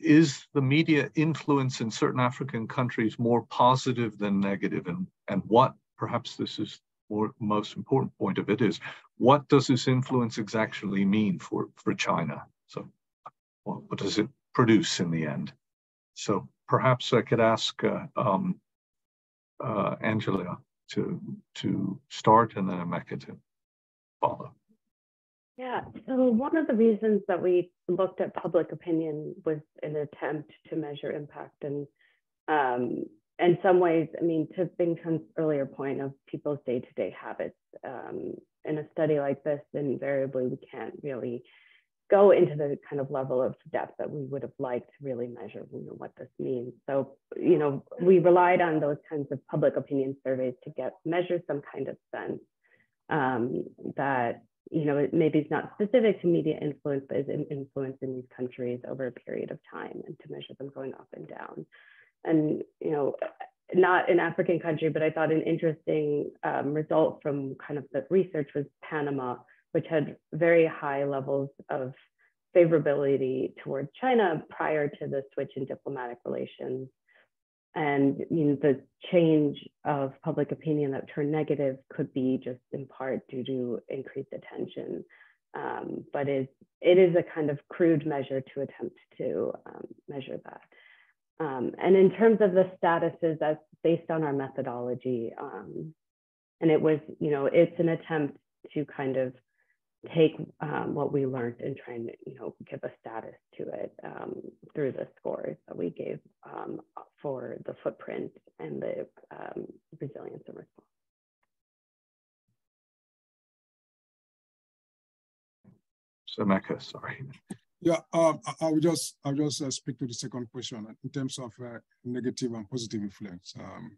Is the media influence in certain African countries more positive than negative? And, and what, perhaps this is the most important point of it, is what does this influence exactly mean for, for China? So what, what does it produce in the end? So perhaps I could ask uh, um, uh, Angela to, to start and then Emeka to follow. Yeah, so one of the reasons that we looked at public opinion was an attempt to measure impact. And um, in some ways, I mean, to Bing Chun's earlier point of people's day-to-day habits, um, in a study like this, invariably, we can't really go into the kind of level of depth that we would have liked to really measure, you know, what this means. So, you know, we relied on those kinds of public opinion surveys to get measure some kind of sense um, that, you know, maybe it's not specific to media influence, but is an influence in these countries over a period of time, and to measure them going up and down. And, you know, not an African country, but I thought an interesting um, result from kind of the research was Panama, which had very high levels of favorability toward China prior to the switch in diplomatic relations. And, you know, the change of public opinion that turned negative could be just in part due to increased attention, um, but it, it is a kind of crude measure to attempt to um, measure that. Um, and in terms of the statuses, that's based on our methodology. Um, and it was, you know, it's an attempt to kind of take um, what we learned and try and, you know, give a status to it um, through the scores that we gave um, for the footprint and the um, resilience and response. So, Emeka, sorry. Yeah, um, I, I will just I will just uh, speak to the second question in terms of uh, negative and positive influence. Um,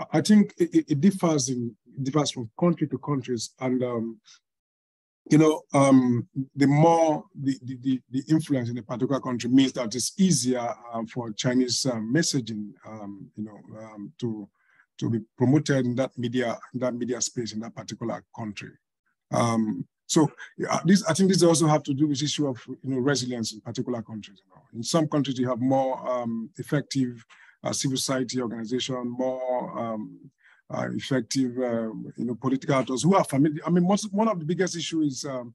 I, I think it, it differs in differs from country to countries, and um, you know, um, the more the, the, the influence in a particular country means that it's easier uh, for Chinese uh, messaging, um, you know, um, to to be promoted in that media in that media space in that particular country. Um, so uh, this, I think, this also have to do with the issue of, you know, resilience in particular countries. You know, in some countries you have more um, effective uh, civil society organization, more Um, Uh, effective, uh, you know, political actors who are familiar. I mean, most, one of the biggest issues is um,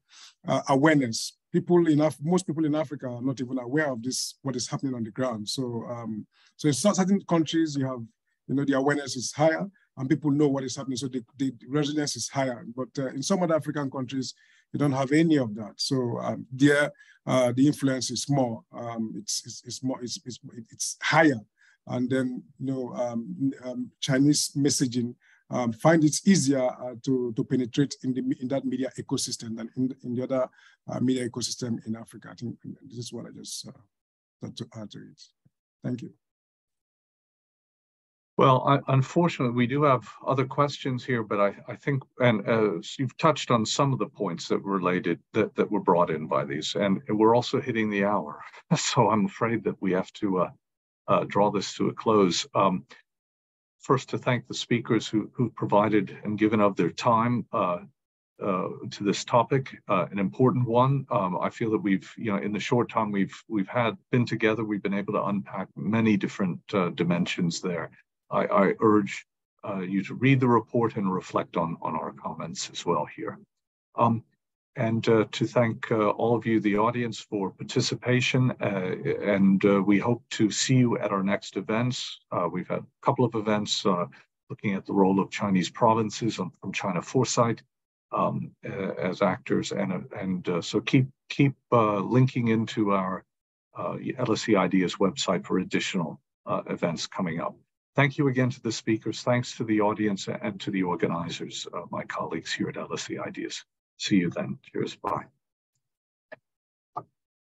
uh, awareness. People in Af most people in Africa are not even aware of this, what is happening on the ground. So, um, so in certain countries, you have, you know, the awareness is higher and people know what is happening. So the, the resilience is higher. But uh, in some other African countries, you don't have any of that. So um, there, uh, the influence is more. Um, it's, it's it's more. It's it's it's higher. And then, you know, um, um, Chinese messaging um, find it easier uh, to to penetrate in the in that media ecosystem than in, in the other uh, media ecosystem in Africa. I think this is what I just uh, thought to add to it. Thank you. Well, I, unfortunately, we do have other questions here, but I, I think, and uh, you've touched on some of the points that were related that that were brought in by these, and we're also hitting the hour, so I'm afraid that we have to Uh, Uh, draw this to a close. Um, first, to thank the speakers who, who provided and given of their time uh, uh, to this topic, uh, an important one. Um, I feel that we've, you know, in the short time we've we've had been together, we've been able to unpack many different uh, dimensions there. I, I urge uh, you to read the report and reflect on on our comments as well here. Um, and uh, to thank uh, all of you, the audience, for participation. Uh, and uh, we hope to see you at our next events. Uh, we've had a couple of events uh, looking at the role of Chinese provinces on, from China Foresight um, uh, as actors. And, uh, and uh, so keep, keep uh, linking into our uh, L S E Ideas website for additional uh, events coming up. Thank you again to the speakers. Thanks to the audience and to the organizers, uh, my colleagues here at L S E Ideas. See you then. Cheers. Bye.